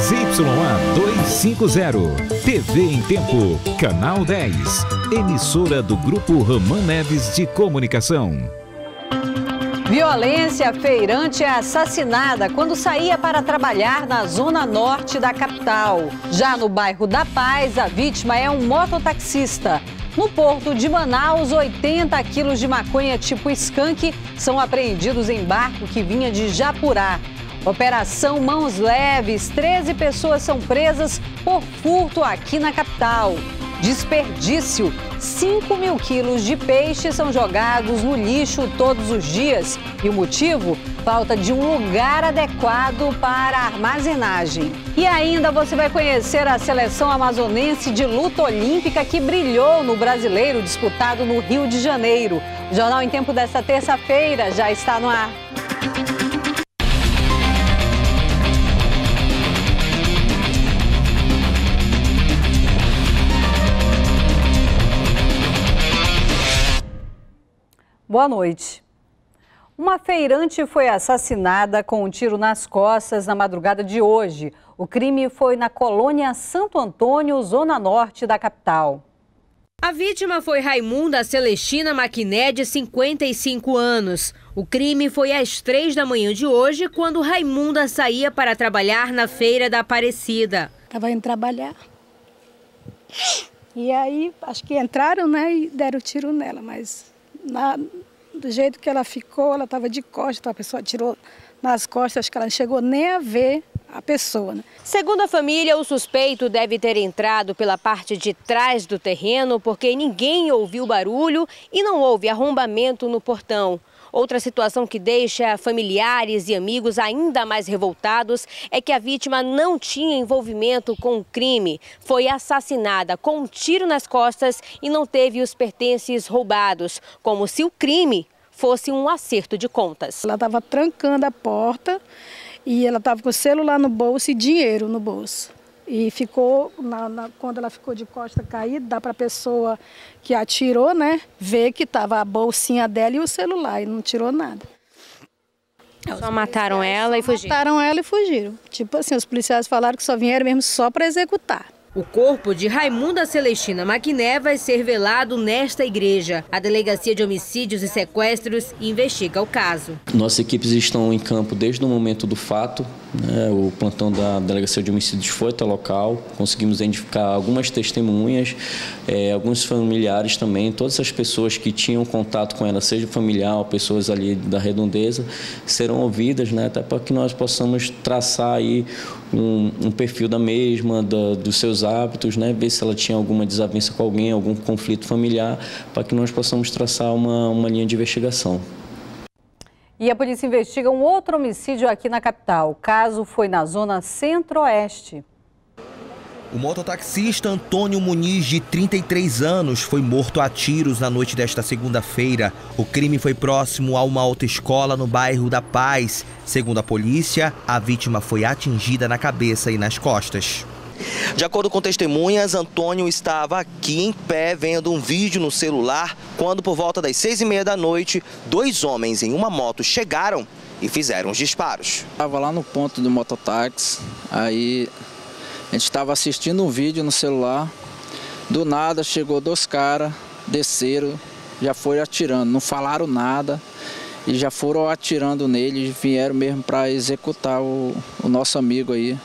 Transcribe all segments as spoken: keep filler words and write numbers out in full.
Z Y A duzentos e cinquenta, T V em Tempo, Canal dez, emissora do Grupo Ramon Neves de Comunicação. Violência, feirante é assassinada quando saía para trabalhar na zona norte da capital. Já no bairro da Paz, a vítima é um mototaxista. No porto de Manaus, oitenta quilos de maconha tipo skunk são apreendidos em barco que vinha de Japurá. Operação Mãos Leves, treze pessoas são presas por furto aqui na capital. Desperdício, cinco mil quilos de peixe são jogados no lixo todos os dias. E o motivo? Falta de um lugar adequado para armazenagem. E ainda você vai conhecer a seleção amazonense de luta olímpica que brilhou no Brasileiro disputado no Rio de Janeiro. O Jornal em Tempo desta terça-feira já está no ar. Boa noite. Uma feirante foi assassinada com um tiro nas costas na madrugada de hoje. O crime foi na Colônia Santo Antônio, zona norte da capital. A vítima foi Raimunda Celestina Maquiné, de cinquenta e cinco anos. O crime foi às três da manhã de hoje, quando Raimunda saía para trabalhar na Feira da Aparecida. Estava indo trabalhar. E aí, acho que entraram, né, e deram tiro nela, mas... Na, do jeito que ela ficou, ela estava de costas, a pessoa atirou nas costas, acho que ela não chegou nem a ver a pessoa, né? Segundo a família, o suspeito deve ter entrado pela parte de trás do terreno, porque ninguém ouviu barulho e não houve arrombamento no portão. Outra situação que deixa familiares e amigos ainda mais revoltados é que a vítima não tinha envolvimento com o crime. Foi assassinada com um tiro nas costas e não teve os pertences roubados, como se o crime fosse um acerto de contas. Ela estava trancando a porta e ela estava com o celular no bolso e dinheiro no bolso. E ficou, na, na, quando ela ficou de costa caída, dá para a pessoa que atirou, né, ver que estava a bolsinha dela e o celular, e não tirou nada. Só mataram ela e fugiram? Mataram ela e fugiram. Tipo assim, os policiais falaram que só vieram mesmo só para executar. O corpo de Raimunda Celestina Maquiné vai ser velado nesta igreja. A Delegacia de Homicídios e Sequestros investiga o caso. Nossas equipes estão em campo desde o momento do fato, né? O plantão da Delegacia de Homicídios foi até o local. Conseguimos identificar algumas testemunhas, é, alguns familiares também. Todas as pessoas que tinham contato com ela, seja familiar ou pessoas ali da redondeza, serão ouvidas, né? Até para que nós possamos traçar aí um, um perfil da mesma, da, dos seus hábitos, né, ver se ela tinha alguma desavença com alguém, algum conflito familiar, para que nós possamos traçar uma, uma linha de investigação. E a polícia investiga um outro homicídio aqui na capital. O caso foi na zona centro-oeste. O mototaxista Antônio Muniz, de trinta e três anos, foi morto a tiros na noite desta segunda-feira. O crime foi próximo a uma autoescola no bairro da Paz. Segundo a polícia, a vítima foi atingida na cabeça e nas costas. De acordo com testemunhas, Antônio estava aqui em pé vendo um vídeo no celular quando, por volta das seis e meia da noite, dois homens em uma moto chegaram e fizeram os disparos. Estava lá no ponto do mototáxi, aí a gente estava assistindo um vídeo no celular, do nada chegou dois caras, desceram, já foram atirando, não falaram nada e já foram atirando nele e vieram mesmo para executar o, o nosso amigo aí.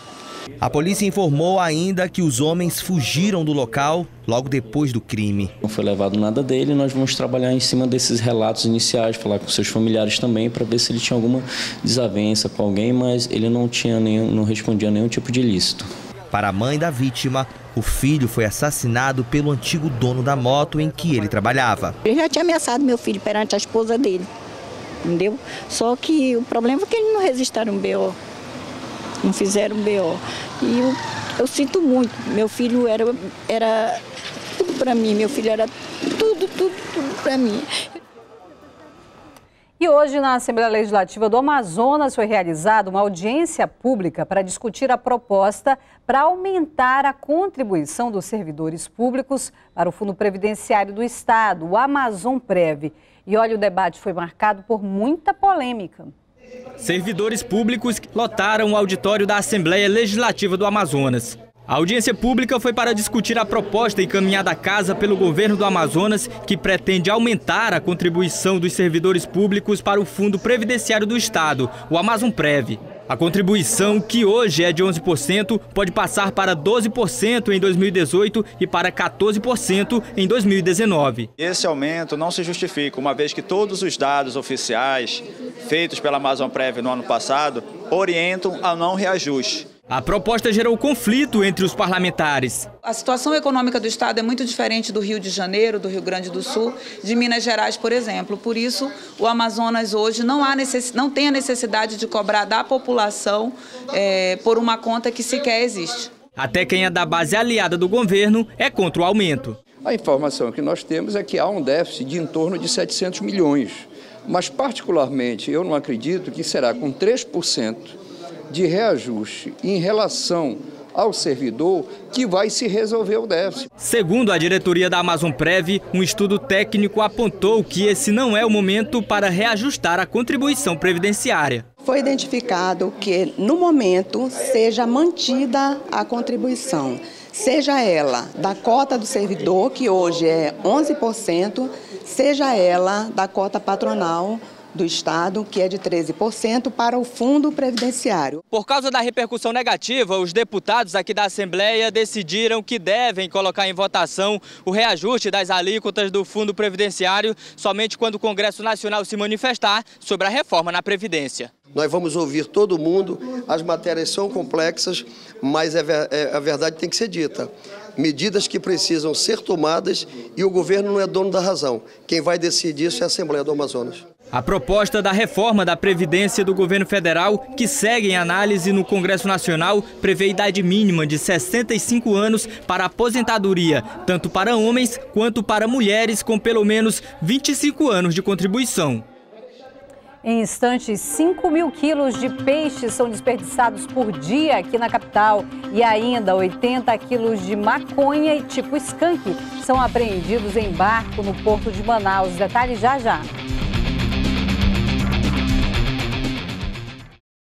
A polícia informou ainda que os homens fugiram do local logo depois do crime. Não foi levado nada dele, nós vamos trabalhar em cima desses relatos iniciais, falar com seus familiares também para ver se ele tinha alguma desavença com alguém, mas ele não tinha nenhum, não respondia a nenhum tipo de ilícito. Para a mãe da vítima, o filho foi assassinado pelo antigo dono da moto em que ele trabalhava. Ele já tinha ameaçado meu filho perante a esposa dele, entendeu? Só que o problema é que eles não resistiram ao B O. Não fizeram B O. E eu, eu sinto muito. Meu filho era, era tudo para mim. Meu filho era tudo, tudo, tudo para mim. E hoje, na Assembleia Legislativa do Amazonas, foi realizada uma audiência pública para discutir a proposta para aumentar a contribuição dos servidores públicos para o Fundo Previdenciário do Estado, o Amazonprev. E olha, o debate foi marcado por muita polêmica. Servidores públicos lotaram o auditório da Assembleia Legislativa do Amazonas. A audiência pública foi para discutir a proposta encaminhada à casa pelo governo do Amazonas, que pretende aumentar a contribuição dos servidores públicos para o Fundo Previdenciário do Estado, o Amazonprev. A contribuição, que hoje é de onze por cento, pode passar para doze por cento em dois mil e dezoito e para quatorze por cento em dois mil e dezenove. Esse aumento não se justifica, uma vez que todos os dados oficiais feitos pela Amazonprev no ano passado orientam ao não reajuste. A proposta gerou conflito entre os parlamentares. A situação econômica do Estado é muito diferente do Rio de Janeiro, do Rio Grande do Sul, de Minas Gerais, por exemplo. Por isso, o Amazonas hoje não, há necess... não tem a necessidade de cobrar da população é, por uma conta que sequer existe. Até quem é da base aliada do governo é contra o aumento. A informação que nós temos é que há um déficit de em torno de setecentos milhões. Mas, particularmente, eu não acredito que será com três por cento de reajuste em relação ao servidor que vai se resolver o déficit. Segundo a diretoria da Amazonprev, um estudo técnico apontou que esse não é o momento para reajustar a contribuição previdenciária. Foi identificado que, no momento, seja mantida a contribuição, seja ela da cota do servidor, que hoje é onze por cento, seja ela da cota patronal do Estado, que é de treze por cento, para o Fundo Previdenciário. Por causa da repercussão negativa, os deputados aqui da Assembleia decidiram que devem colocar em votação o reajuste das alíquotas do Fundo Previdenciário somente quando o Congresso Nacional se manifestar sobre a reforma na Previdência. Nós vamos ouvir todo mundo, as matérias são complexas, mas a verdade tem que ser dita. Medidas que precisam ser tomadas e o governo não é dono da razão. Quem vai decidir isso é a Assembleia do Amazonas. A proposta da reforma da Previdência do governo federal, que segue em análise no Congresso Nacional, prevê idade mínima de sessenta e cinco anos para aposentadoria, tanto para homens quanto para mulheres com pelo menos vinte e cinco anos de contribuição. Em instantes, cinco mil quilos de peixes são desperdiçados por dia aqui na capital. E ainda oitenta quilos de maconha e tipo skunk são apreendidos em barco no porto de Manaus. Detalhes já já.